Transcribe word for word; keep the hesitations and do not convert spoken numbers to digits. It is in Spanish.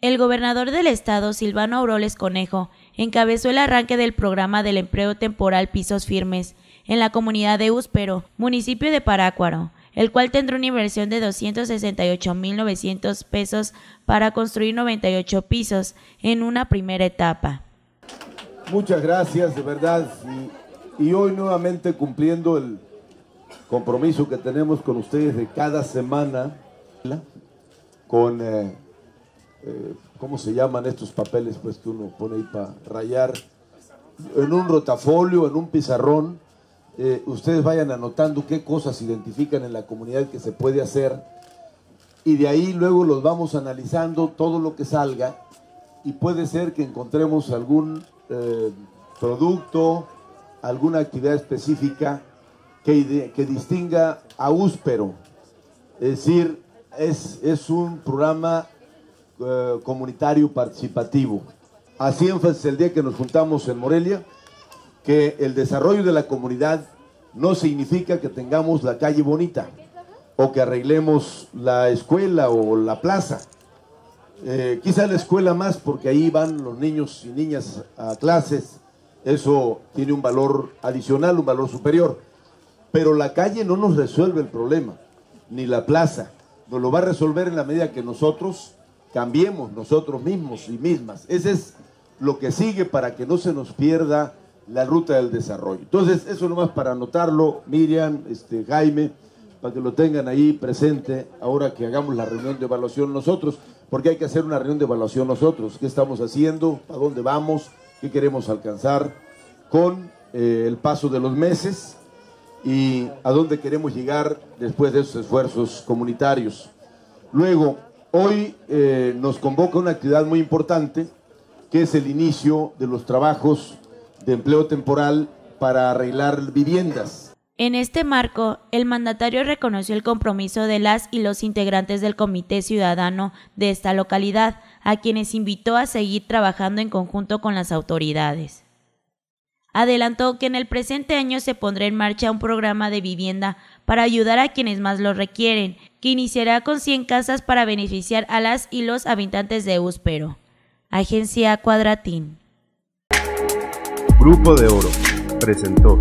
El gobernador del estado, Silvano Aureoles Conejo, encabezó el arranque del programa del empleo temporal Pisos Firmes en la comunidad de Úspero, municipio de Parácuaro, el cual tendrá una inversión de doscientos sesenta y ocho mil novecientos pesos para construir noventa y ocho pisos en una primera etapa. Muchas gracias, de verdad, y, y hoy nuevamente cumpliendo el compromiso que tenemos con ustedes de cada semana, con... Eh, Eh, ¿cómo se llaman estos papeles pues que uno pone ahí para rayar? En un rotafolio, en un pizarrón, eh, ustedes vayan anotando qué cosas identifican en la comunidad que se puede hacer, y de ahí luego los vamos analizando todo lo que salga, y puede ser que encontremos algún eh, producto, alguna actividad específica que, que distinga a Úspero. Es decir, es, es un programa Eh, comunitario participativo. Así énfasis el día que nos juntamos en Morelia, que el desarrollo de la comunidad no significa que tengamos la calle bonita o que arreglemos la escuela o la plaza. Eh, quizá la escuela más, porque ahí van los niños y niñas a clases, eso tiene un valor adicional, un valor superior, pero la calle no nos resuelve el problema, ni la plaza, nos lo va a resolver en la medida que nosotros cambiemos nosotros mismos y mismas. Ese es lo que sigue para que no se nos pierda la ruta del desarrollo. Entonces, eso nomás para anotarlo, Miriam, este, Jaime, para que lo tengan ahí presente ahora que hagamos la reunión de evaluación nosotros, porque hay que hacer una reunión de evaluación nosotros. ¿Qué estamos haciendo? ¿A dónde vamos? ¿Qué queremos alcanzar con eh, el paso de los meses? ¿Y a dónde queremos llegar después de esos esfuerzos comunitarios? Luego, hoy eh, nos convoca una actividad muy importante, que es el inicio de los trabajos de empleo temporal para arreglar viviendas. En este marco, el mandatario reconoció el compromiso de las y los integrantes del Comité Ciudadano de esta localidad, a quienes invitó a seguir trabajando en conjunto con las autoridades. Adelantó que en el presente año se pondrá en marcha un programa de vivienda para ayudar a quienes más lo requieren, que iniciará con cien casas para beneficiar a las y los habitantes de Úspero. Agencia Cuadratín. Grupo de Oro presentó.